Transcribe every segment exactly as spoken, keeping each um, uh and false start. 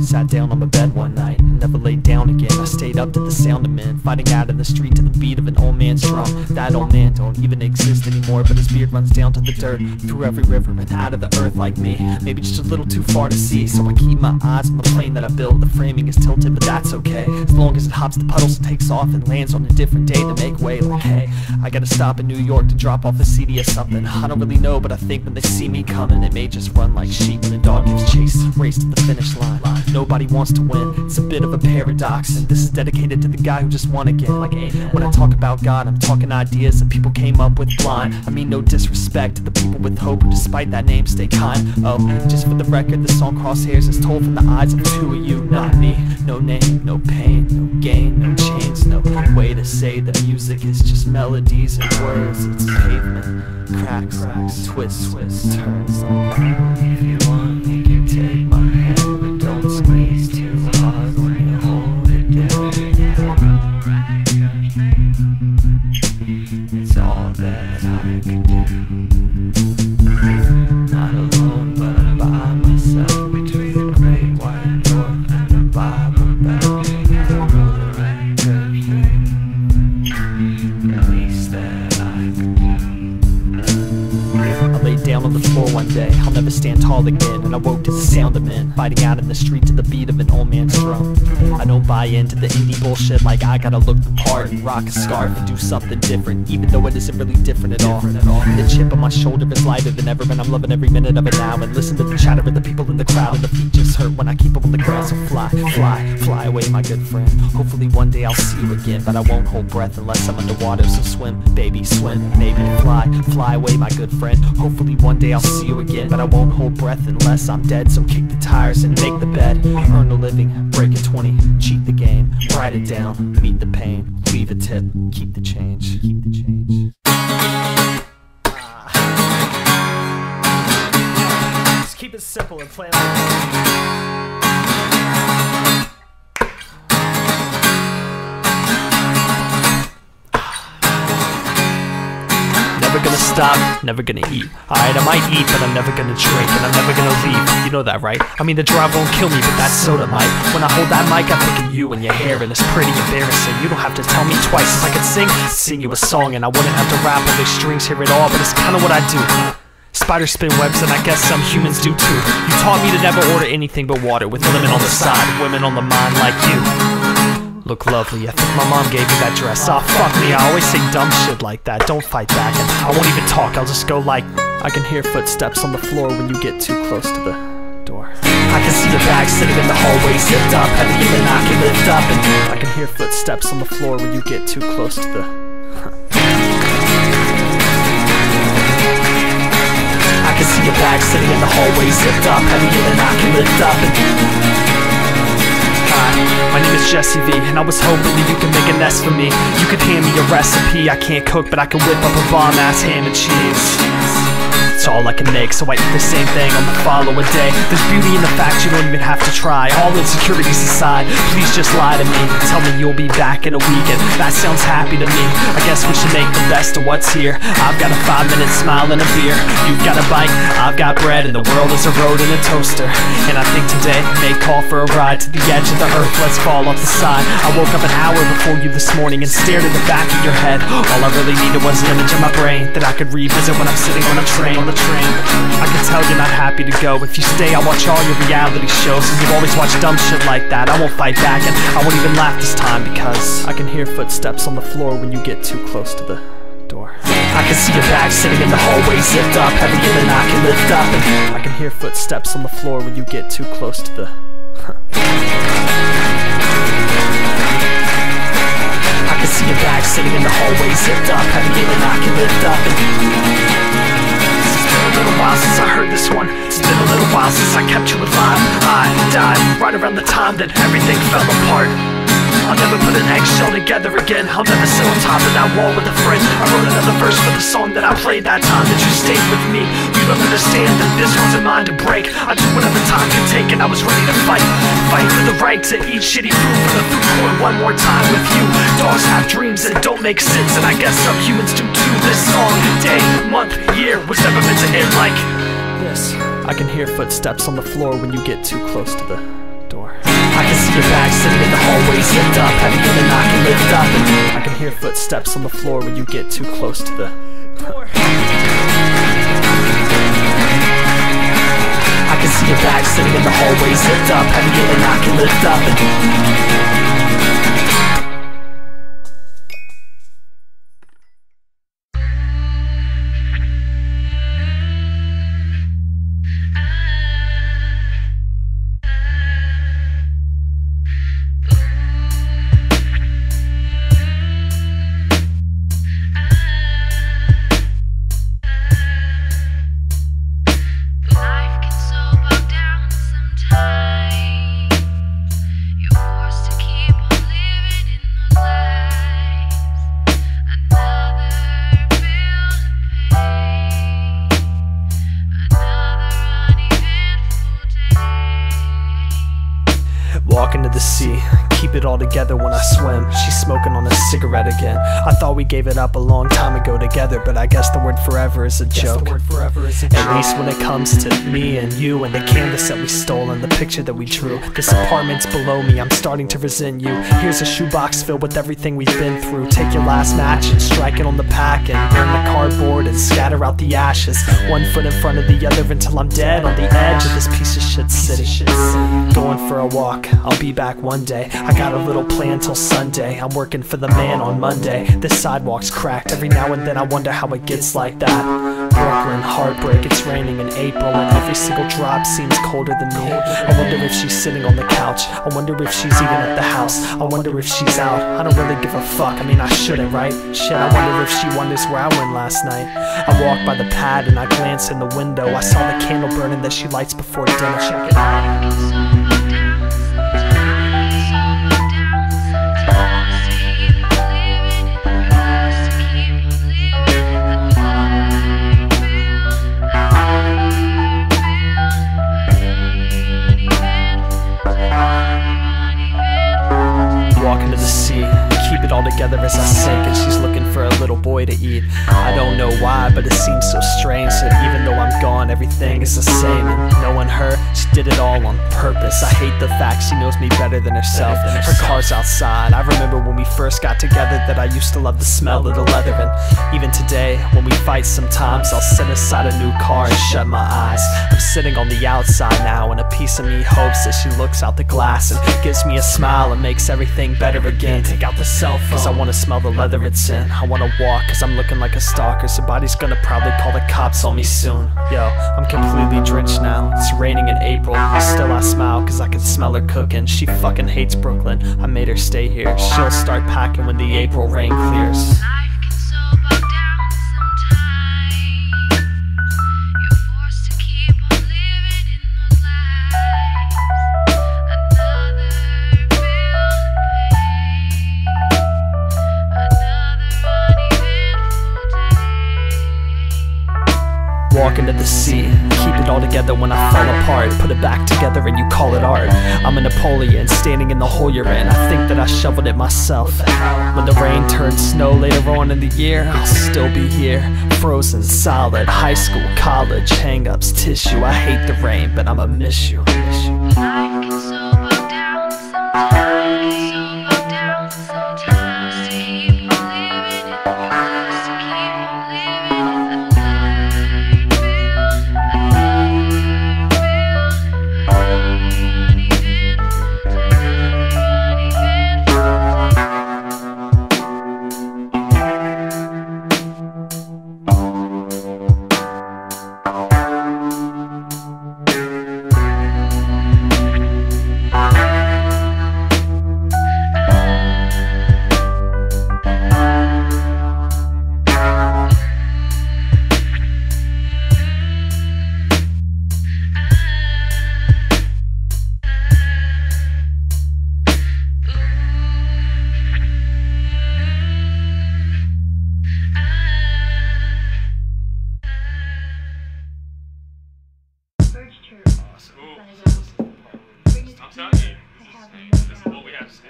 Sat down on my bed one night and never laid down again. I stayed up to the sound of men fighting out in the street to the beat of an old man's drum. That old man don't even exist anymore, but his beard runs down to the dirt, through every river and out of the earth like me. Maybe just a little too far to see, so I keep my eyes on the plane that I built. The framing is tilted, but that's okay, as long as it hops the puddles and takes off and lands on a different day to make way. Like, hey, I gotta stop in New York to drop off a C D or something. I don't really know, but I think when they see me coming, they may just run like sheep when a dog gives chase, race to the finish line. Nobody wants to win, it's a bit of a paradox, and this is dedicated to the guy who just won again. Like, amen. When I talk about God, I'm talking ideas that people came up with blind. I mean no disrespect to the people with hope who despite that name stay kind. Oh, just for the record, the song Crosshairs is told from the eyes of two of you, not me. No name, no pain, no gain, no chains, no way to say that music is just melodies and words. It's pavement, cracks, cracks, twists, twists, turns. If you want, you can take my hand. Squeeze too hard when you hold it down. It's all that I can do. Not alone, but I'm by myself between the great white north and the Bible Belt. The roller record thing, at least that I can do. I laid down on the floor one day. I'll never stand tall again. And I woke to the sound of men fighting out in the street to the beat of an old man's drum. I don't buy into the indie bullshit like I gotta look the part and rock a scarf and do something different, even though it isn't really different at all. The chip on my shoulder is lighter than ever, and I'm loving every minute of it now. And listen to the chatter of the people in the crowd, and the feet just hurt when I keep them on the ground. So fly, fly, fly away, my good friend. Hopefully one day I'll see you again, but I won't hold breath unless I'm underwater. So swim, baby, swim, maybe fly, fly away, my good friend. Hopefully one day I'll see you again, but I won't hold breath unless I'm dead. So kick the tires and make the bed, earn a living, break a twenty, cheat the game, write it down, meet the pain, leave a tip, keep the change, keep the change. Uh, just keep it simple and play like never gonna stop, never gonna eat. Alright, I might eat, but I'm never gonna drink, and I'm never gonna leave. You know that, right? I mean, the drive won't kill me, but that soda might. When I hold that mic, I'm thinking you and your hair, and it's pretty embarrassing. You don't have to tell me twice. If I could sing, I'd sing you a song, and I wouldn't have to rap or make strings here at all, but it's kinda what I do. Spider spin webs, and I guess some humans do too. You taught me to never order anything but water, with a lemon on the side, women on the mind like you. Look lovely, I think my mom gave me that dress. Aw, oh, fuck me, I always say dumb shit like that. Don't fight back, and I won't even talk, I'll just go like... I can hear footsteps on the floor when you get too close to the door. I can see your bag sitting in the hallway, zipped up, and even I can lift up, and I can hear footsteps on the floor when you get too close to the... I can see your bag sitting in the hallway, zipped up, and even I can lift up, and... My name is Jesse V, and I was hoping that you could make a nest for me. You could hand me a recipe. I can't cook, but I can whip up a bomb-ass ham and cheese. It's all I can make, so I eat the same thing on the following day. There's beauty in the fact you don't even have to try. All insecurities aside, please just lie to me. Tell me you'll be back in a week, and that sounds happy to me. I guess we should make the best of what's here. I've got a five minute smile and a beer. You've got a bike, I've got bread, and the world is a road and a toaster. And I think today may call for a ride to the edge of the earth, let's fall off the side. I woke up an hour before you this morning and stared at the back of your head. All I really needed was an image in my brain that I could revisit when I'm sitting on a train. The train. I can tell you're not happy to go. If you stay, I watch all your reality shows, and you've always watched dumb shit like that. I won't fight back, and I won't even laugh this time, because I can hear footsteps on the floor when you get too close to the door. I can see your bag sitting in the hallway, zipped up, heavier than I can lift up, and I can hear footsteps on the floor when you get too close to the... I can see your bag sitting in the hallway, zipped up, heavier than I can lift up, and... It's been a little while since I heard this one. It's been a little while since I kept you alive. I died right right around the time that everything fell apart. I'll never put an eggshell together again. I'll never sit on top of that wall with a friend. I wrote another verse for the song that I played that time that you stayed with me. You don't understand that this wasn't mine to break. I took whatever time could take and I was ready to fight. Fight for the right to eat shitty food for the food court one more time with you. Dogs have dreams that don't make sense, and I guess some humans do too. This song, day, month, year was never meant to end like this. I can hear footsteps on the floor when you get too close to the door. I can see your bag sitting in the hallway, zipped up, heavy in the knock and lift up. I can hear footsteps on the floor when you get too close to the door. I can see your bag sitting in the hallway, zipped up, heavy in the knock and lift up. Again. I thought we gave it up a long time ago together, but I guess the word forever is a joke. At least when it comes to me and you and the canvas that we stole and the picture that we drew. This apartment's below me, I'm starting to resent you. Here's a shoebox filled with everything we've been through. Take your last match and strike it on the pack and burn the cardboard and scatter out the ashes. One foot in front of the other until I'm dead on the edge of this piece of shit city. Going for a walk, I'll be back one day. I got a little plan till Sunday. I'm working for the man on Monday. This sidewalk's cracked. Every now and then I wonder how it gets like that. Brooklyn, heartbreak. It's raining in April and every single drop seems colder than me. I wonder if she's sitting on the couch. I wonder if she's even at the house. I wonder if she's out. I don't really give a fuck. I mean, I shouldn't, right? Shit, I wonder if she wonders where I went last night. I walk by the pad and I glance in the window. I saw the candle burning that she lights before dinner. Check it out. Together as I sink, and she's looking for a little boy to eat. I don't know why, but it seems so strange that even though I'm gone, everything is the same. And knowing her, she did it all on purpose. I hate the fact she knows me better than herself. Her car's outside. I remember when we first got together that I used to love the smell of the leather. And even today, when we fight sometimes, I'll sit inside a new car and shut my eyes. I'm sitting on the outside now, and a piece of me hopes that she looks out the glass and gives me a smile and makes everything better again. Take out the cell phone. I wanna smell the leather it's in. I wanna walk cause I'm looking like a stalker. Somebody's gonna probably call the cops on me soon. Yo, I'm completely drenched now. It's raining in April. Still I smile cause I can smell her cooking. She fucking hates Brooklyn. I made her stay here. She'll start packing when the April rain clears. Walk into the sea, keep it all together when I fall apart. Put it back together and you call it art. I'm a Napoleon, standing in the hole you're in. I think that I shoveled it myself. When the rain turns snow later on in the year, I'll still be here. Frozen, solid, high school, college, hang-ups, tissue. I hate the rain, but I'ma miss you. Awesome. Awesome. I'm telling you, this is, this is what we have to say.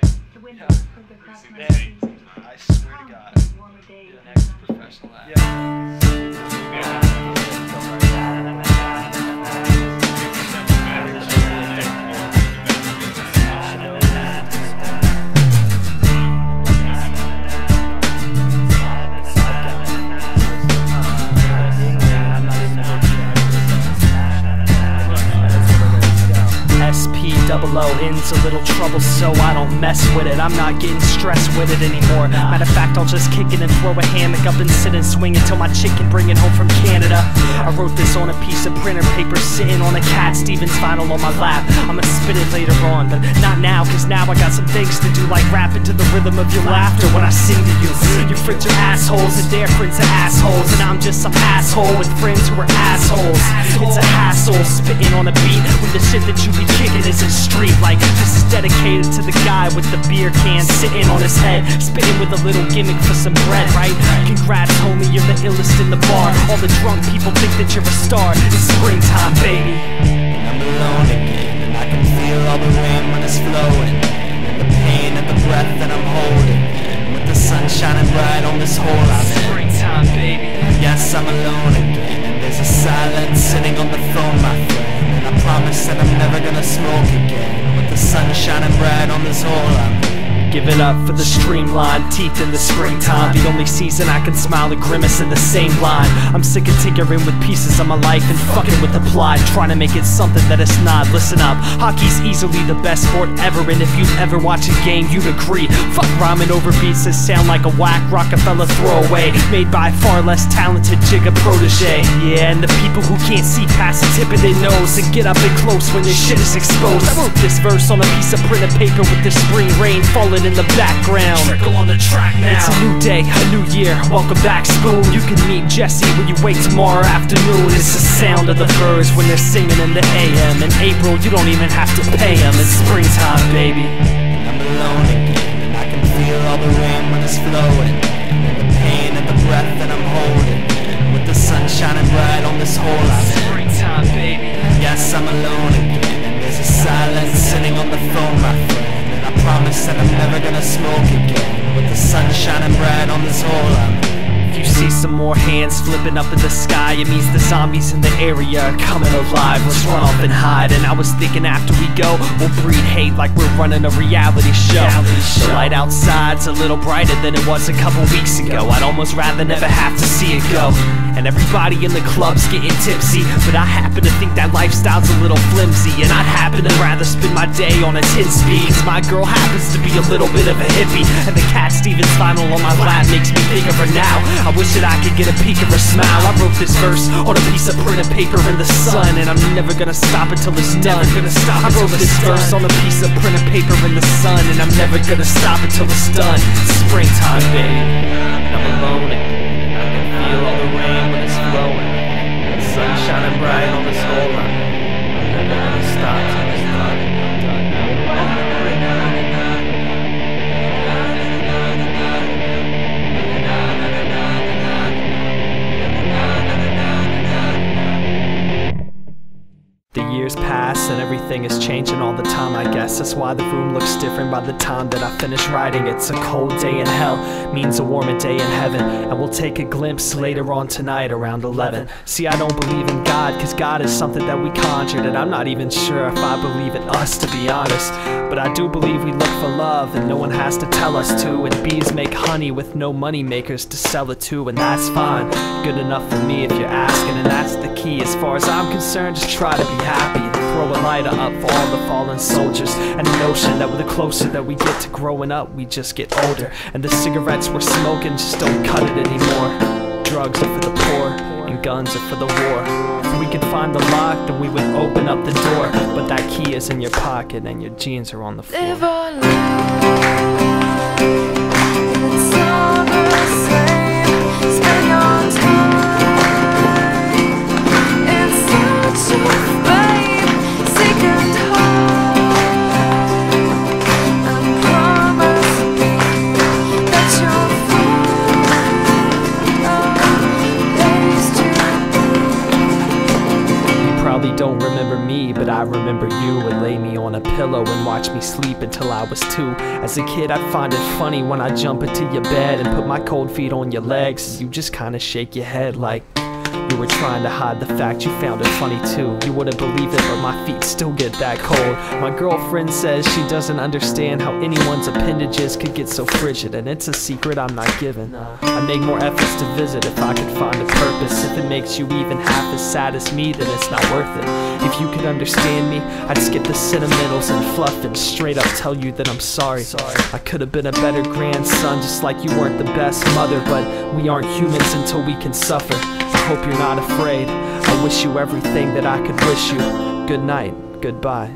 Yeah. Yeah. I swear to God, you're the next professional athlete. Yeah. Into little trouble, so I don't mess with it. I'm not getting stressed with it anymore. Matter of fact, I'll just kick it and throw a hammock up and sit and swing it till my chicken bring it home from Canada. I wrote this on a piece of printer paper sitting on a Cat Stevens vinyl on my lap. I'ma spit it later on, but not now, cause now I got some things to do, like rapping to the rhythm of your laughter when I sing to you. Your friends are assholes and their friends are assholes, and I'm just some asshole with friends who are assholes. It's a hassle spitting on a beat when the shit that you be kicking is in street. Like, this is dedicated to the guy with the beer can sitting on his head, spitting with a little gimmick for some bread, right? Congrats, homie, you're the illest in the bar. All the drunk people think that you're a star. It's springtime, baby. And I'm alone again, and I can feel all the rain when it's flowing, and the pain of the breath that I'm holding, and with the sun shining bright on this hole I'm in. Springtime, baby. Yes, I'm alone again, and there's a silence sitting on the phone, my friend. And I promise that I'm never gonna smoke again. Sun shining bright on this whole island. Give it up for the streamlined teeth in the springtime. The only season I can smile and grimace in the same line. I'm sick of tinkering with pieces of my life and fucking with the plot, trying to make it something that it's not. Listen up, hockey's easily the best sport ever, and if you've ever watched a game, you'd agree. Fuck rhyming over beats that sound like a whack Rockefeller throwaway, made by far less talented Jigga protege. Yeah, and the people who can't see past the tip of their nose and get up and close when this shit is exposed. I wrote this verse on a piece of printed paper with the spring rain falling in the background. Trickle on the track now. It's a new day, a new year. Welcome back, Spoon. You can meet Jesse when you wake tomorrow afternoon. It's the sound of the birds when they're singing in the A M. In April, you don't even have to pay them. It's springtime, baby. And I'm alone again, and I can feel all the rain when it's flowing, and the pain of the breath that I'm holding, and with the sun shining bright on this hole I'm in. Springtime, baby. Yes, I'm alone again, and there's a silence sitting on the phone, my friend. I promise that I'm never gonna smoke again, with the sun shining bright on this hole I'm in. You see some more hands flipping up in the sky, it means the zombies in the area are coming alive. Let's run off and hide. And I was thinking after we go, we'll breed hate like we're running a reality show. The light outside's a little brighter than it was a couple weeks ago. I'd almost rather never have to see it go. And everybody in the club's getting tipsy, but I happen to think that lifestyle's a little flimsy, and I'd happen to rather spend my day on a ten speed, cause my girl happens to be a little bit of a hippie, and the Cat Stevens vinyl on my lap makes me think of her now. I wish that I could get a peek of her smile. I wrote this verse on a piece of printed paper in the sun, and I'm never gonna stop until it's done. Gonna stop. I wrote this verse on a piece of printed paper in the sun, and I'm never gonna stop until it's done. It's springtime, baby. I'm alone, and I can feel all the rain when it's flowing, and the sun shining bright on this whole line. I'm never gonna stop till it's done. Pass and everything is changing all the time, I guess. That's why the room looks different by the time that I finish writing. It's a cold day in hell, means a warmer day in heaven, and we'll take a glimpse later on tonight around eleven. See, I don't believe in God, cause God is something that we conjured, and I'm not even sure if I believe in us, to be honest. But I do believe we look for love, and no one has to tell us to, and bees make honey with no money makers to sell it to, and that's fine, good enough for me if you're asking, and that's the key. As far as I'm concerned, just try to be happy. And throw a lighter up for all the fallen soldiers, and the notion that we're the closer that we get to growing up, we just get older, and the cigarettes we're smoking just don't cut it anymore. Drugs are for the poor, and guns are for the war. If we could find the lock, then we would open up the door, but that key is in your pocket and your jeans are on the floor. Live or live. It's all the same. Spend your time in such a don't remember me, but I remember you, and lay me on a pillow and watch me sleep until I was two. As a kid I'd find it funny when I jump into your bed and put my cold feet on your legs. You just kinda shake your head like you were trying to hide the fact you found it funny too. You wouldn't believe it, but my feet still get that cold. My girlfriend says she doesn't understand how anyone's appendages could get so frigid, and it's a secret I'm not giving. I make more efforts to visit if I could find a purpose. If it makes you even half as sad as me, then it's not worth it. If you could understand me, I'd skip the sentimentals and fluff and straight up tell you that I'm sorry. I could have been a better grandson, just like you weren't the best mother, but we aren't humans until we can suffer. I hope you're not afraid. I wish you everything that I could wish you. Good night, goodbye.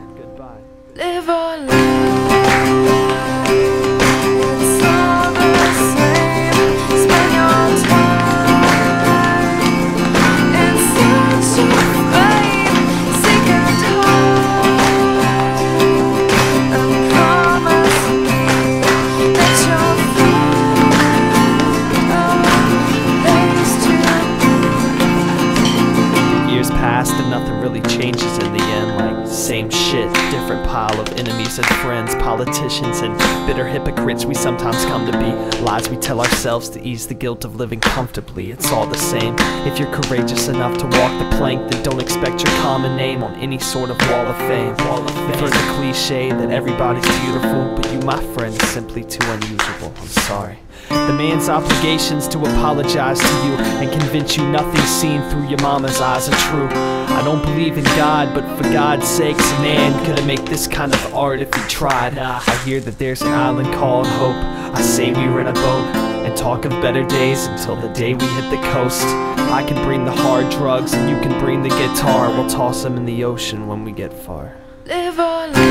Live or live. And nothing really changes in the end, like same shit, different pile of enemies and friends, politicians and bitter hypocrites we sometimes come to be, lies we tell ourselves to ease the guilt of living comfortably. It's all the same. If you're courageous enough to walk the plank, then don't expect your common name on any sort of wall of fame. You've heard the cliche that everybody's beautiful, but you, my friend, is simply too unusual. I'm sorry. The man's obligations to apologize to you and convince you nothing seen through your mama's eyes are true. I don't believe in God, but for God's sakes, a man couldn't make this kind of art if he tried. I hear that there's an island called Hope. I say we rent a boat and talk of better days until the day we hit the coast. I can bring the hard drugs and you can bring the guitar. We'll toss them in the ocean when we get far. Live or live.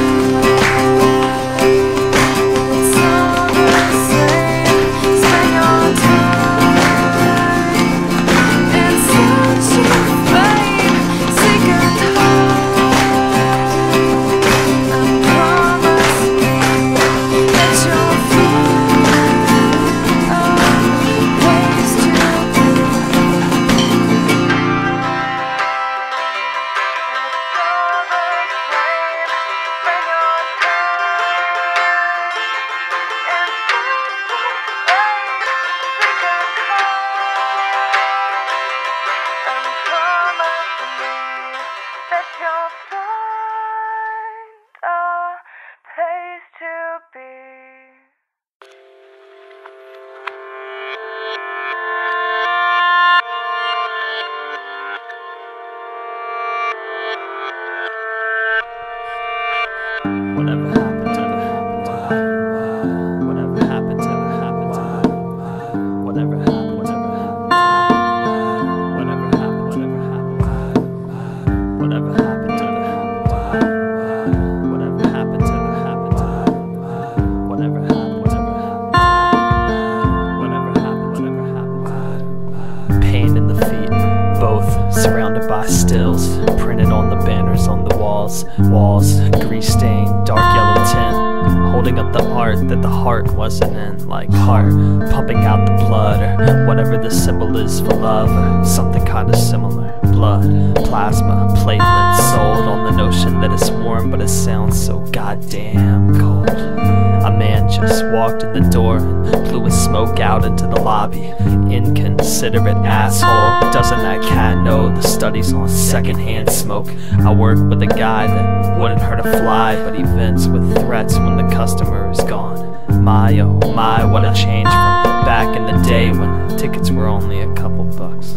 I work with a guy that wouldn't hurt a fly, but he vents with threats when the customer is gone. My oh my, what a change from back in the day when tickets were only a couple bucks.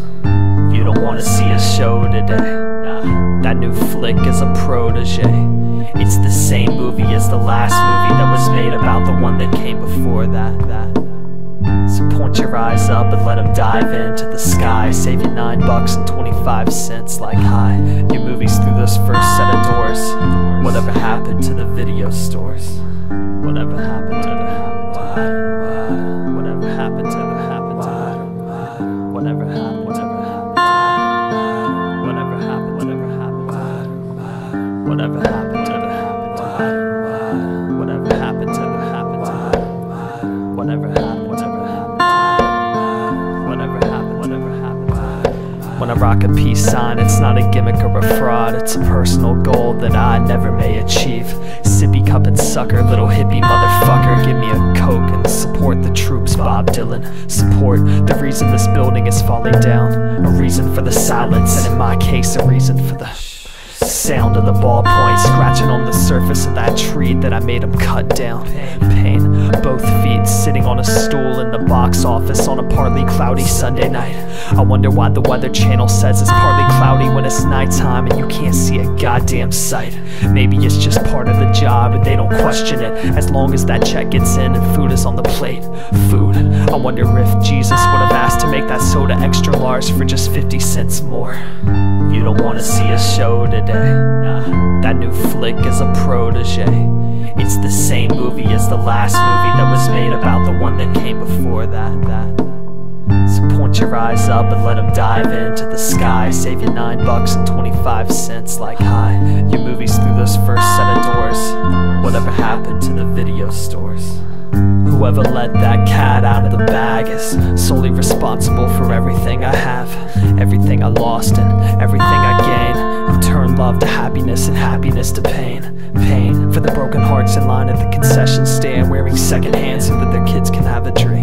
You don't wanna see a show today. That new flick is a protege. It's the same movie as the last movie that was made about the one that came before that. that. So point your eyes up and let them dive into the sky. Save you nine bucks and twenty-five cents like high. Your movies through this first set of doors. Whatever happened to the video stores? Whatever happened to the... Whatever happened to the... Happened to... Whatever happened... Whatever happened... Whatever happened... Whatever happened... Whatever happened... rock a peace sign. It's not a gimmick or a fraud, it's a personal goal that I never may achieve. Sippy cup and sucker, little hippie motherfucker, give me a coke and support the troops, Bob Dylan. Support the reason this building is falling down, a reason for the silence, and in my case a reason for the sound of the ballpoint scratching on the surface of that tree that I made him cut down. Pain, both feet sitting on a stool in the box office on a partly cloudy Sunday night. I wonder why the Weather Channel says it's partly cloudy when it's nighttime and you can't see a goddamn sight. Maybe it's just part of the job and they don't question it, as long as that check gets in and food is on the plate. Food. I wonder if Jesus would have asked to make that soda extra large for just fifty cents more. You don't want to see a show today. Nah, that new flick is a protege. It's the same movie as the last movie that was made about the one that came before that, that. So point your eyes up and let them dive into the sky. Save you nine bucks and twenty-five cents like high. Your movies through those first set of doors. Whatever happened to the video stores? Whoever let that cat out of the bag is solely responsible for everything I have, everything I lost and everything I gain. Turn love to happiness and happiness to pain. Pain for the broken hearts in line at the concession stand, wearing second hand so that their kids can have a drink.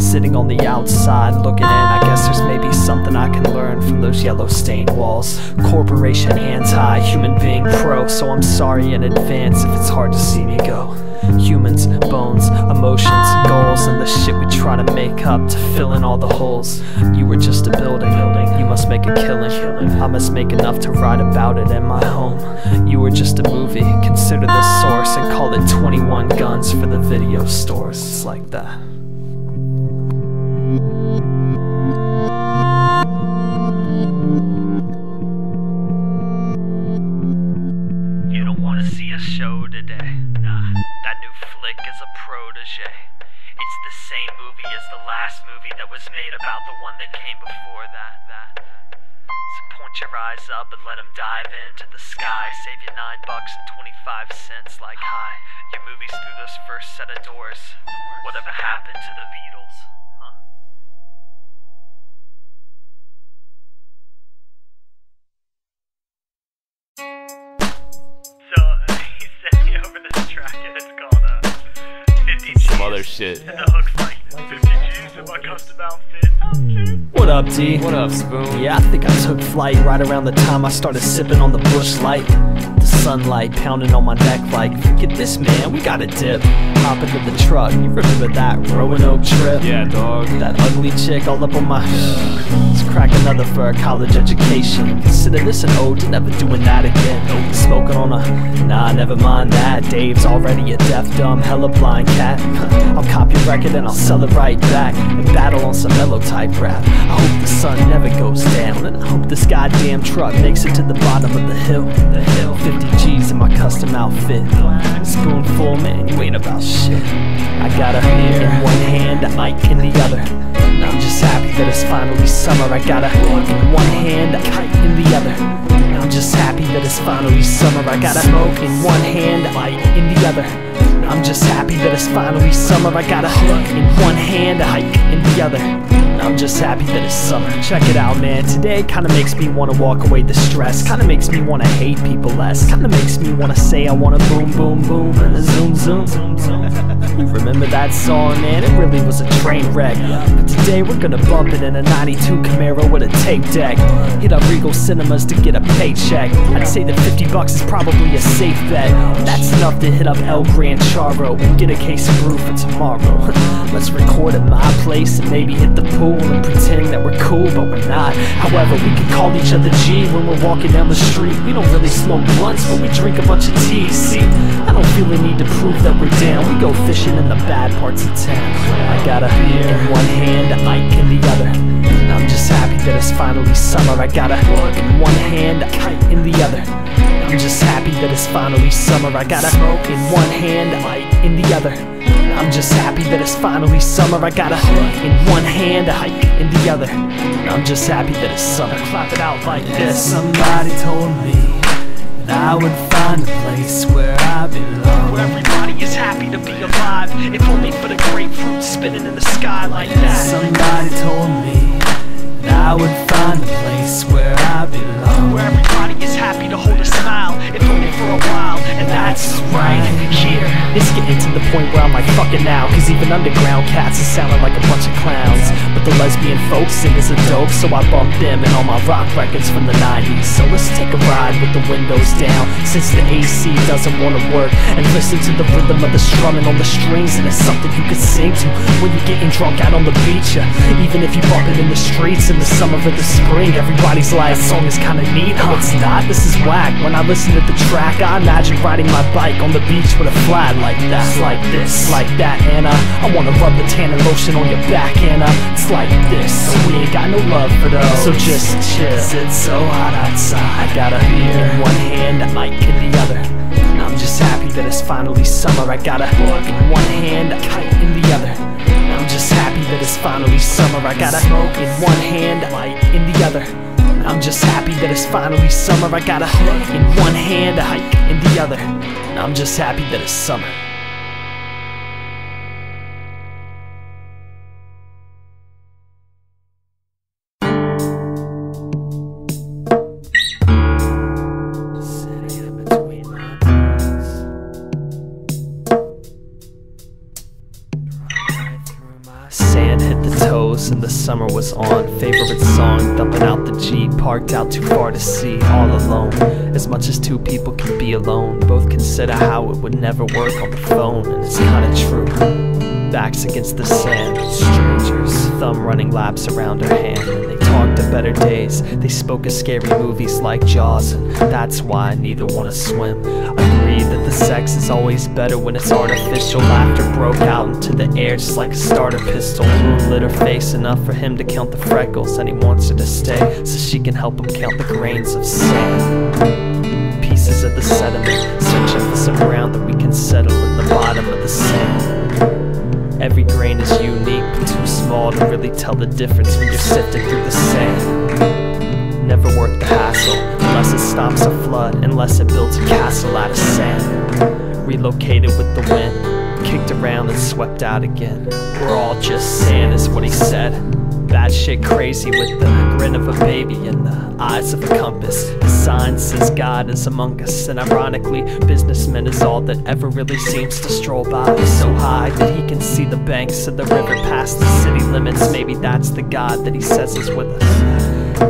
Sitting on the outside looking in, I guess there's maybe something I can learn from those yellow stained walls. Corporation anti, human being pro, so I'm sorry in advance if it's hard to see me go. Humans, bones, emotions, goals, and the shit we try to make up to fill in all the holes. You were just a building, building. You must make a killing. I must make enough to write about it in my home. You were just a movie, consider the source, and call it twenty-one guns for the video stores. It's like that. You don't want to see a show today. That new flick is a protege. It's the same movie as the last movie that was made about the one that came before that, that. So point your eyes up and let them dive into the sky. Save you nine bucks and twenty-five cents like high. Your movies through those first set of doors. Whatever happened to the Beatles? Other shit. Yeah. What up, D? What up, Spoon? Yeah, I think I took flight right around the time I started sipping on the bush light. The sunlight pounding on my neck like, forget this, man, we gotta dip. Hop into the truck, you remember that Roanoke trip? Yeah, dog. That ugly chick all up on my... Yeah. Let's crack another for a college education. Consider this an ode to never doing that again. No, smoking on a... Nah, never mind that. Dave's already a deaf, dumb, hella blind cat. I'll copy your record and I'll sell it right back and battle on some mellow type rap. I hope the sun never goes down, and I hope this goddamn truck makes it to the bottom of the hill. The hill, fifty G's in my custom outfit. Spoonful, man, you ain't about shit. I got a hand in one hand, a mic in the other, and I'm just happy that it's finally summer. I got a hand in one hand, a mic in the other, and I'm just happy that it's finally summer. I got a smoke in one hand, a mic in the other. I'm just happy that it's finally summer. I got a hook in one hand, a hike in the other. I'm just happy that it's summer. Check it out, man. Today kinda makes me wanna walk away the stress. Kinda makes me wanna hate people less. Kinda makes me wanna say I wanna boom, boom, boom, and a zoom, zoom, zoom, zoom. You remember that song, man? It really was a train wreck. But today we're gonna bump it in a ninety-two Camaro with a tape deck. Hit up Regal Cinemas to get a paycheck. I'd say that fifty bucks is probably a safe bet. That's enough to hit up El Gran Charro and get a case of brew for tomorrow. Let's record at my place and maybe hit the pool and pretend that we're cool, but we're not. However, we can call each other G when we're walking down the street. We don't really smoke blunts, but we drink a bunch of tea. See, I don't feel the need to prove that we're down. We go fishing in the bad parts of town. I got a beer in one hand, a mic in the other, and I'm just happy that it's finally summer. I got a hook in one hand, a kite in the other. I'm just happy that it's finally summer. I got a smoke in one hand, a light in the other. I'm just happy that it's finally summer. I got a hook in one hand, a hike in the other. I'm just happy that it's summer. Clap it out like this. Somebody told me that I would find a place where I belong, where everybody is happy to be alive, if only for the grapefruit spinning in the sky like that. Somebody told me that I I would find a place where I belong, where everybody is happy to hold a smile, if only for a while. And that's right here. It's getting to the point where I'm like fucking out, cause even underground cats are sounding like a bunch of clowns. But the lesbian folk singers are dope, so I bumped them and all my rock records from the nineties. So let's take a ride with the windows down, since the A C doesn't wanna work, and listen to the rhythm of the strumming on the strings. And it's something you can sing to when you're getting drunk out on the beach, yeah. Even if you bump it in the streets in the summer or the spring, everybody's like, that song is kinda neat, huh? No, it's not, this is whack. When I listen to the track, I imagine riding my bike on the beach with a fly like that, like this, like that, Anna. I wanna rub the tannin lotion on your back, Anna. It's like this, so we ain't got no love for those, so just chill. It's so hot outside, I got a beer in one hand, a mic in the other. I'm just happy that it's finally summer. I got a fork in one hand, a kite in the other. I'm just happy that it's finally summer. I got a smoke in one hand, a light in the other. I'm just happy that it's finally summer. I got a hook in one hand, a hike in the other. I'm just happy that it's summer. Summer was on, favorite song, thumping out the Jeep, parked out too far to see, all alone, as much as two people can be alone, both consider how it would never work on the phone, and it's kinda true, backs against the sand, strangers, thumb running laps around her hand, and they talked of better days, they spoke of scary movies like Jaws, and that's why I neither wanna swim, agree that the sex is always better when it's artificial. Laughter broke out into the air just like a starter pistol. Moon lit her face enough for him to count the freckles, and he wants her to stay so she can help him count the grains of sand, pieces of the sediment, searching for some ground that we can settle in the bottom of the sand. Every grain is unique but too small to really tell the difference when you're sifting through the sand. Never worth the hassle unless it stops a flood, unless it builds a castle out of sand. Relocated with the wind, kicked around and swept out again. We're all just sand is what he said. Bad shit crazy with the grin of a baby and the eyes of a compass. The sign says God is among us, and ironically, businessman is all that ever really seems to stroll by. So high that he can see the banks of the river past the city limits. Maybe that's the God that he says is with us.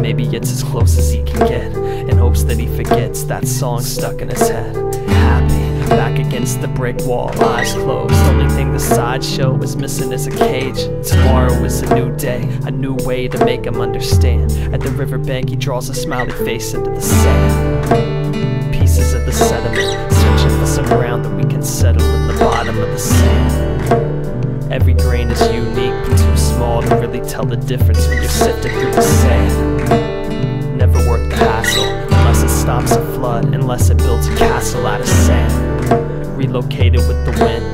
Maybe it's as close as he can get, in hopes that he forgets that song stuck in his head. Happy, back against the brick wall, eyes closed. Only thing the sideshow is missing is a cage. Tomorrow is a new day, a new way to make him understand. At the riverbank he draws a smiley face into the sand, pieces of the sediment, searching for some ground that we can settle in the bottom of the sand. Every grain is unique but too small to really tell the difference when you're sifting through the sand. Never worth the hassle, unless it stops a flood, unless it builds a castle out of sand. Relocated with the wind,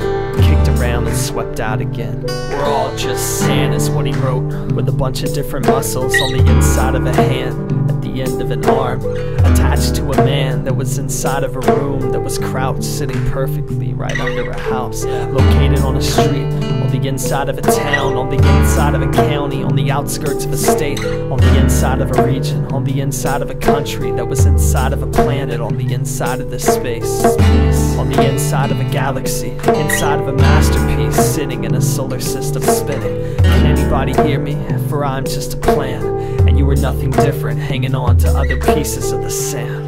kicked around and swept out again. We're all just sand is what he wrote, with a bunch of different muscles on the inside of a hand, at the end of an arm, attached to a man that was inside of a room that was crouched, sitting perfectly right under a house, located on a street, the inside of a town, on the inside of a county, on the outskirts of a state, on the inside of a region, on the inside of a country that was inside of a planet, on the inside of this space, on the inside of a galaxy, inside of a masterpiece, sitting in a solar system spinning. Can anybody hear me? For I'm just a plan, and you are nothing different, hanging on to other pieces of the sand.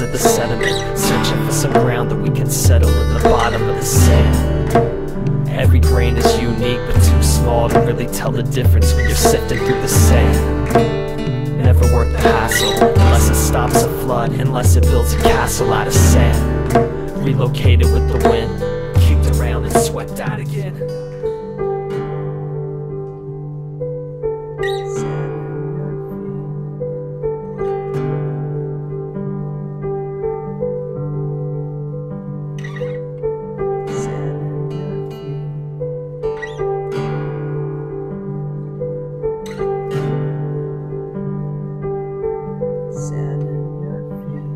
Of the sediment, searching for some ground that we can settle in the bottom of the sand. Every grain is unique but too small to really tell the difference when you're sifting through the sand. Never worth the hassle, unless it stops a flood, unless it builds a castle out of sand. Relocated with the wind, kicked around and swept out again. Sand in your feet.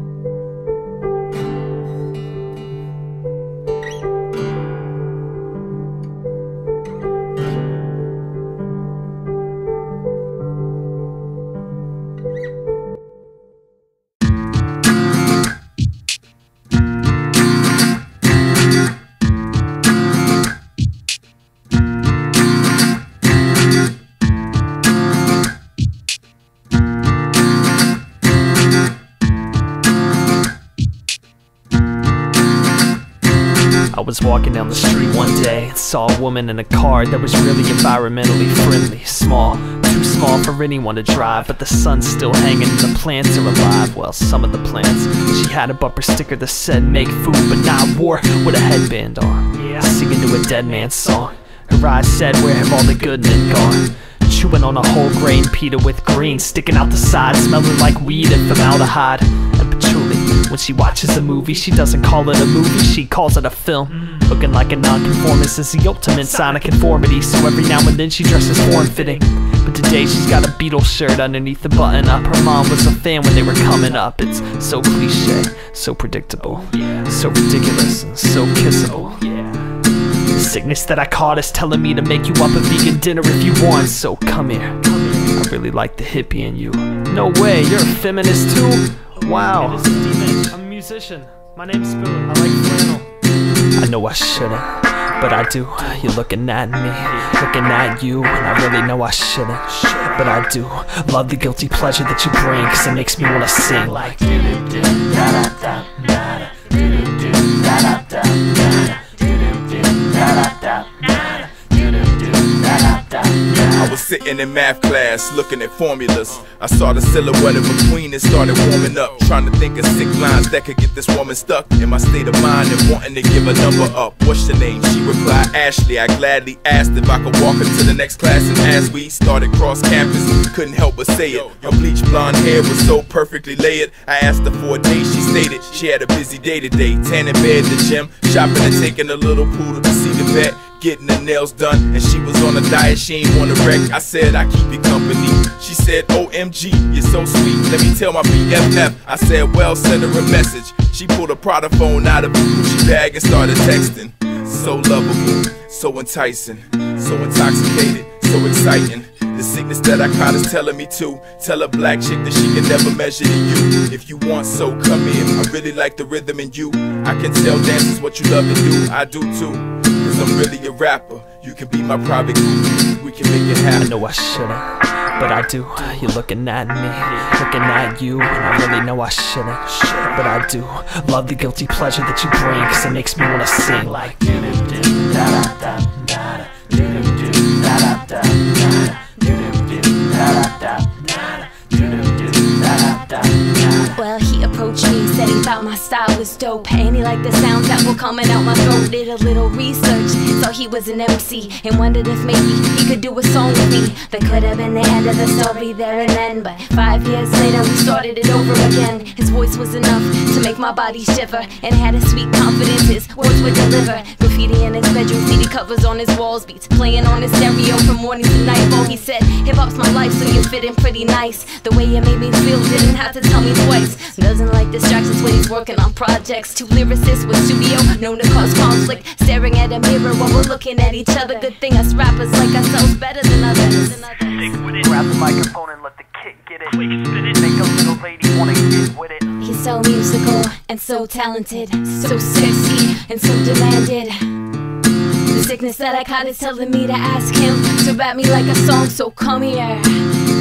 was walking down the street one day and saw a woman in a car that was really environmentally friendly. Small, too small for anyone to drive, but the sun's still hanging and the plants are alive. Well, some of the plants. She had a bumper sticker that said make food but not war, with a headband on, yeah, singing to a dead man's song. Her eyes said, where have all the good men gone? Chewing on a whole grain pita with green sticking out the side, smelling like weed and formaldehyde and patchouli. When she watches a movie, she doesn't call it a movie, she calls it a film. Looking like a nonconformist is the ultimate sign of conformity, so every now and then she dresses form-fitting. But today she's got a Beatles shirt underneath the button-up. Her mom was a fan when they were coming up. It's so cliche, so predictable, so ridiculous, and so kissable. Sickness that I caught is telling me to make you up a vegan dinner if you want, so come here. I really like the hippie in you. No way, you're a feminist too? Wow. I'm a musician. My name's Spoon. I like flannel. I know I shouldn't, but I do. You're looking at me, looking at you, and I really know I shouldn't, but I do. Love the guilty pleasure that you bring, cause it makes me wanna sing like do do da da da do do da da da. I was sitting in math class looking at formulas. I saw the silhouette of a queen and started warming up, trying to think of sick lines that could get this woman stuck in my state of mind and wanting to give a number up. What's your name? She replied, Ashley. I gladly asked if I could walk her to the next class, and as we started cross campus, couldn't help but say it. Her bleach blonde hair was so perfectly layered. I asked her for a date. She stated she had a busy day today, tanning bed, the gym, shopping and taking a little pool to the sea to vet, getting her nails done, and she was on a diet, she ain't wanna wreck. I said, I keep you company. She said, O M G, you're so sweet, let me tell my B F F. I said, well, send her a message. She pulled a Prada phone out of her Gucci bag and started texting. So lovable, so enticing, so intoxicated, so exciting. The sickness that I caught is telling me to tell a black chick that she can never measure to you. If you want, so come in. I really like the rhythm in you. I can tell dance is what you love to do. I do too, cause I'm really a rapper. You can be my private group, we can make it happen. I know I shouldn't, but I do. You're looking at me, looking at you, and I really know I shouldn't, but I do. Love the guilty pleasure that you bring, cause it makes me wanna sing like do do da da da do do da da da do do da da da do do da da. Well, he approached me, said he thought my style was dope, and he liked the sounds that were coming out my throat. Did a little research, so he was an M C, and wondered if maybe he could do a song with me. That could have been the end of the story there and then, but five years later we started it over again. His voice was enough to make my body shiver, and had a sweet confidence his words would deliver. Graffiti in his bedroom, C D covers on his walls, beats playing on his stereo from morning to nightfall. He said, hip-hop's my life, so you're fitting pretty nice. The way it made me feel didn't have to tell me twice. Doesn't like distractions when he's working on projects. Two lyricists with studio known to cause conflict, staring at a mirror while we're looking at each other. Good thing us rappers like ourselves better than others. Grab the microphone and let the kid get it. Make a little lady wanna get with it. He's so musical and so talented, so sexy and so demanded. The sickness that I caught is telling me to ask him to rap me like a song, so come here.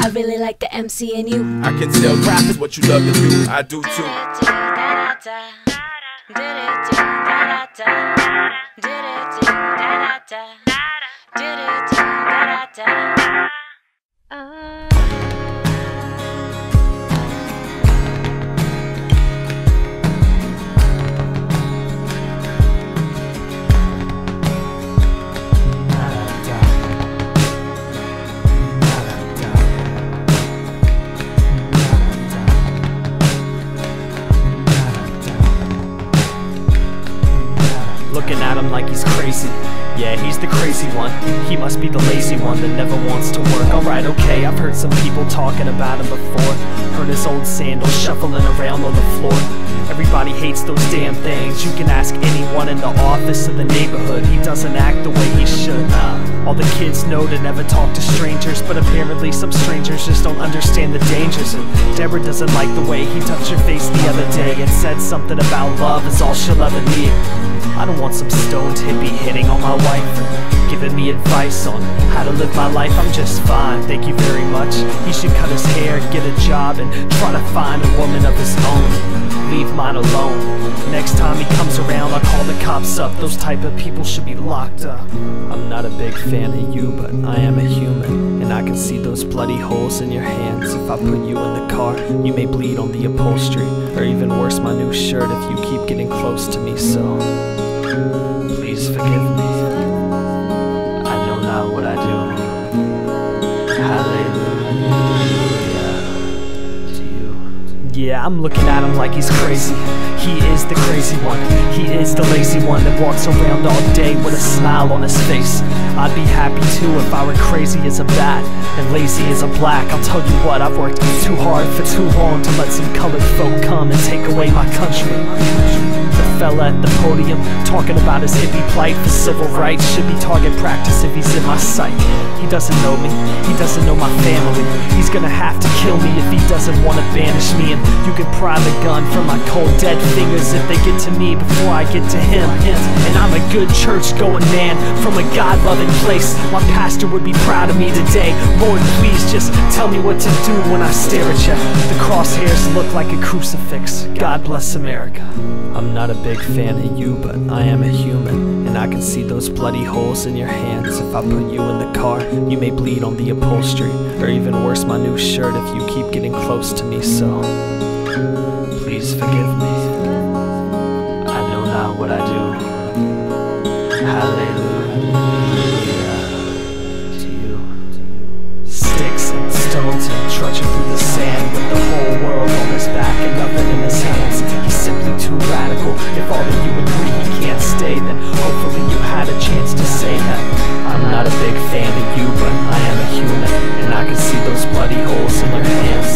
I really like the M C in you. I can tell rap is what you love to do. I do too. Looking at him like he's crazy. Yeah, he's the crazy one. He must be the lazy one that never wants to work. Alright, okay, I've heard some people talking about him before. Heard his old sandals shuffling around on the floor. Everybody hates those damn things. You can ask anyone in the office or the neighborhood, he doesn't act the way he should. All the kids know to never talk to strangers, but apparently some strangers just don't understand the dangers. And Deborah doesn't like the way he touched her face the other day and said something about love is all she'll ever need. I don't want some stoned hippie hitting on my wife or giving me advice on how to live my life. I'm just fine, thank you very much. He should cut his hair, get a job, and try to find a woman of his own. leave mine alone. Next time he comes around, I'll call the cops up. Those type of people should be locked up. I'm not a big fan of you, but I am a human, and I can see those bloody holes in your hands. If I put you in the car, you may bleed on the upholstery, or even worse, my new shirt, if you keep getting close to me. So please forgive me. I know not what I do. Hallelujah. Yeah, I'm looking at him like he's crazy. He is the crazy one. He is the lazy one that walks around all day with a smile on his face. I'd be happy too if I were crazy as a bat and lazy as a black. I'll tell you what, I've worked too hard for too long to let some colored folk come and take away my country. The fella at the podium talking about his hippie plight for civil rights should be target practice if he's in my sight. He doesn't know me, he doesn't know my family. He's gonna have to kill me if he doesn't wanna banish me. And you can pry the gun from my cold dead fingers if they get to me before I get to him. And I'm a good church going man from a God-loving place. My pastor would be proud of me today. Lord, please just tell me what to do when I stare at you. The crosshairs look like a crucifix. God bless America. I'm not a big fan of you, but I am a human, and I can see those bloody holes in your hands. If I put you in the car, you may bleed on the upholstery, or even worse, my new shirt, if you keep getting close to me. So please forgive me. I know not what I do. Hallelujah to you. Sticks and stones and trudging through the sand with the whole world on his back and nothing in his hands. He's simply too radical. If all that you agree he can't stay, then hopefully you had a chance to say that. I'm not a big fan of you, but I am a human, and I can see those bloody holes in your hands.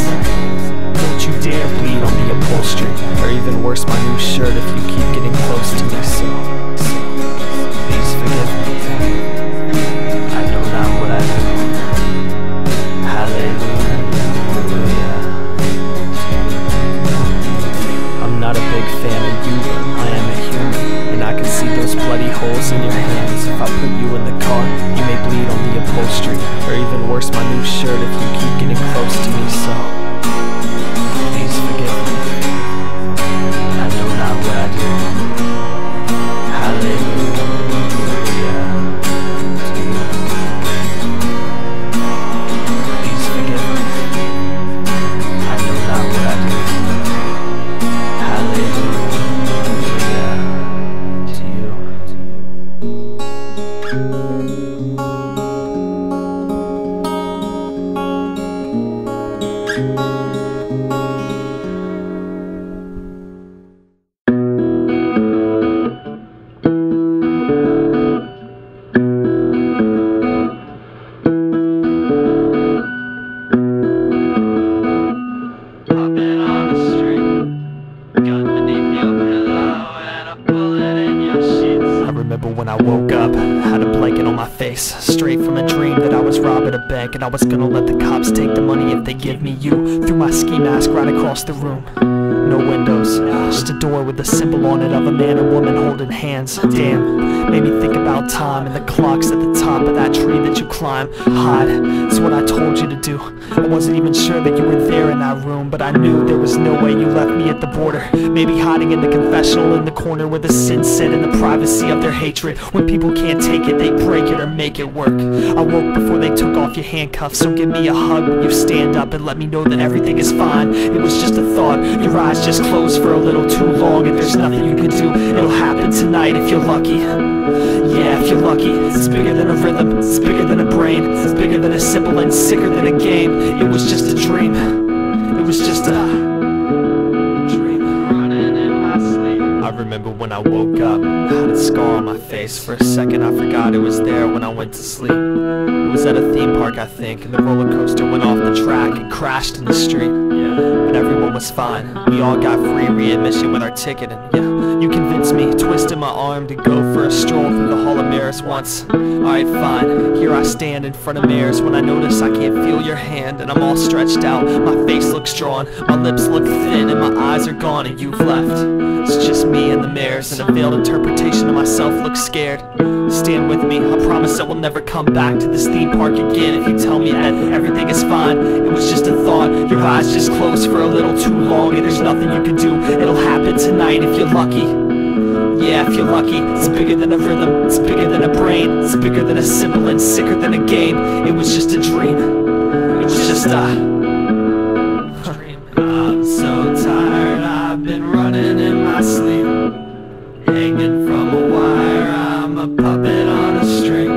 Don't you dare bleed on the upholstery, or even worse, my new shirt, if you keep getting close to me. So, so please forgive me. I know not what I do. Hallelujah. I'm not a big fan of you, but I am a human, and I can see those bloody holes in your hands. If I put you in the car, you may bleed on the upholstery, or even worse, my new shirt, if you keep getting close to me. So. And I was gonna let the cops take the money if they give me you. Threw my ski mask right across the room. No windows, just a door with a symbol on it of a man and woman holding hands. Damn, made me think about time and the clocks at the top of that tree that you climb. Hide, it's what I told you to do. I wasn't even sure that you were there in that room, but I knew there was no way you left me at the border. Maybe hiding in the confessional in the corner where the sins sit in the privacy of their hatred. When people can't take it, they break it or make it work. I woke before they took off your handcuffs, so give me a hug when you stand up and let me know that everything is fine. It was just a thought, your eyes just closed for a little too long, and there's nothing you can do. It'll happen tonight if you're lucky. Yeah, if you're lucky. It's bigger than a rhythm, it's bigger than a brain, it's bigger than a symbol and sicker than a game. It was just a dream. It was just a... I remember when I woke up, I had a scar on my face. For a second I forgot it was there when I went to sleep. It was at a theme park, I think, and the roller coaster went off the track and crashed in the street. But everyone was fine. We all got free readmission with our ticket, and yeah, you convinced me, twisted my arm to go for a stroll through the Hall of Mirrors once. Alright, fine. Here I stand in front of mirrors when I notice I can't feel your hand, and I'm all stretched out. My face looks drawn, my lips look thin, and my eyes are gone, and you've left. It's just me in the mirrors, and a veiled interpretation of myself looks scared. Stand with me, I promise I will never come back to this theme park again if you tell me that everything is fine. It was just a thought, your eyes just closed for a a little too long, and there's nothing you can do. It'll happen tonight if you're lucky. Yeah, if you're lucky. It's bigger than a rhythm, it's bigger than a brain, it's bigger than a symbol and sicker than a game. It was just a dream. It was just a dream. I'm so tired, I've been running in my sleep, hanging from a wire, I'm a puppet on a string.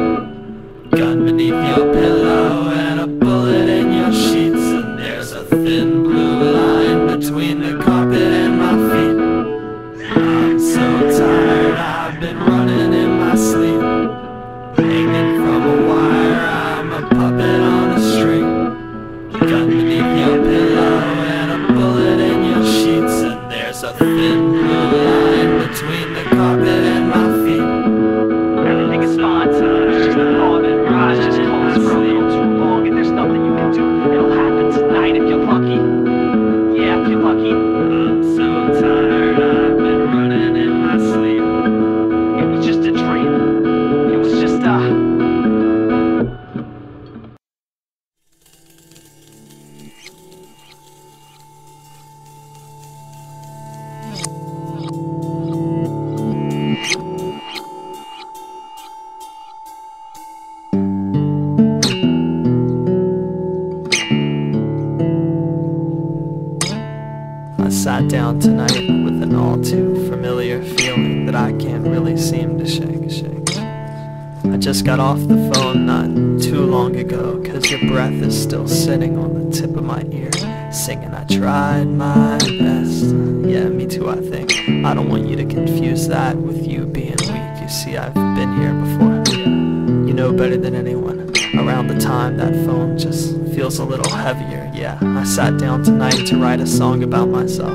Gun beneath your pillow and a bullet in your sheets, and there's a thin blue line between the carpet and my feet. I've been running in my sleep, hanging from a wire, I'm a puppet on a string. Gun beneath your pillow and a bullet in your sheets, and there's a thin blue line between the carpet and my feet. Everything is fine, son, it's just a thought, and your eyes just close for a little too long, and there's nothing you can do. It'll happen tonight if you're lucky. Yeah, if you're lucky. I'm so tired, I've been running in my sleep. I sat down tonight with an all too familiar feeling that I can't really seem to shake, shake. I just got off the phone not too long ago, cause your breath is still sitting on the tip of my ear, singing I tried my best. Yeah, me too, I think. I don't want you to confuse that with you being weak. You see, I've been here before. You know better than anyone. Around the time that phone just feels a little heavier. Yeah, I sat down tonight to write a song about myself.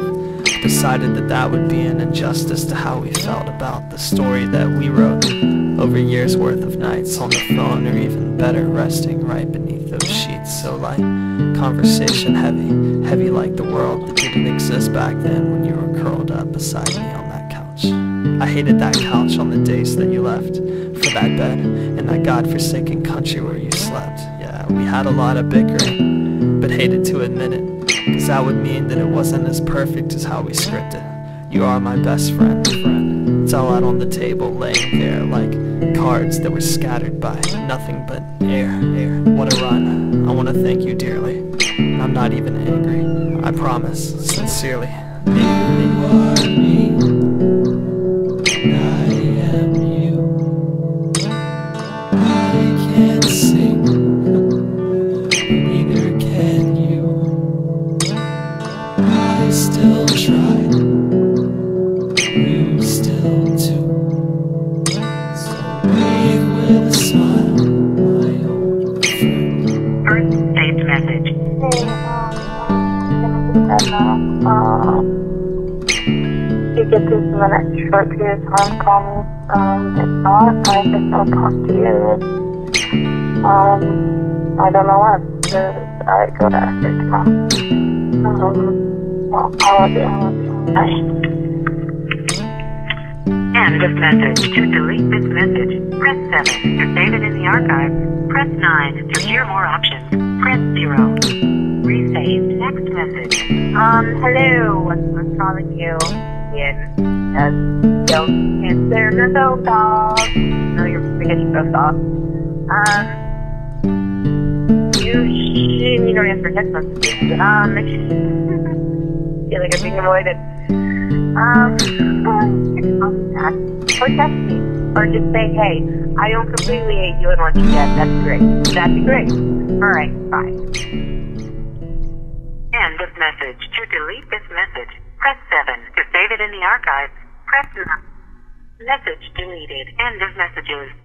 Decided that that would be an injustice to how we felt about the story that we wrote over years worth of nights on the phone, or even better, resting right beneath those sheets. So like conversation heavy, heavy like the world that didn't exist back then when you were curled up beside me on that couch. I hated that couch on the days that you left, for that bed in that godforsaken country where you slept. Yeah, we had a lot of bickering, but hated to admit it, cause that would mean that it wasn't as perfect as how we scripted. You are my best friend, friend. It's all out on the table, laying there like cards that were scattered by nothing but air, air. What a run. I want to thank you dearly. I'm not even angry. I promise, sincerely. You are me. In the next short period of time, call me. Um, if not, I guess I'll talk to you. Um, I don't know when, because I go to after tomorrow. Um, well, I'll do it. Bye. End of message. To delete this message, press seven. To save it in the archive, press nine. To hear more options, press zero. Resave. Next message. Um, hello. I'm calling you. And uh, so, and there's a soap dog. No, you're forgetting soap dog. Um, you should, you don't answer text messages. Um, feel like I'm being avoided. Um, or text me, or just say, hey, I don't completely hate you and want you dead. That's great. That'd be great. All right, bye. End of message. To delete this message, press seven. To save it in the archive, press nine. Message deleted. End of messages.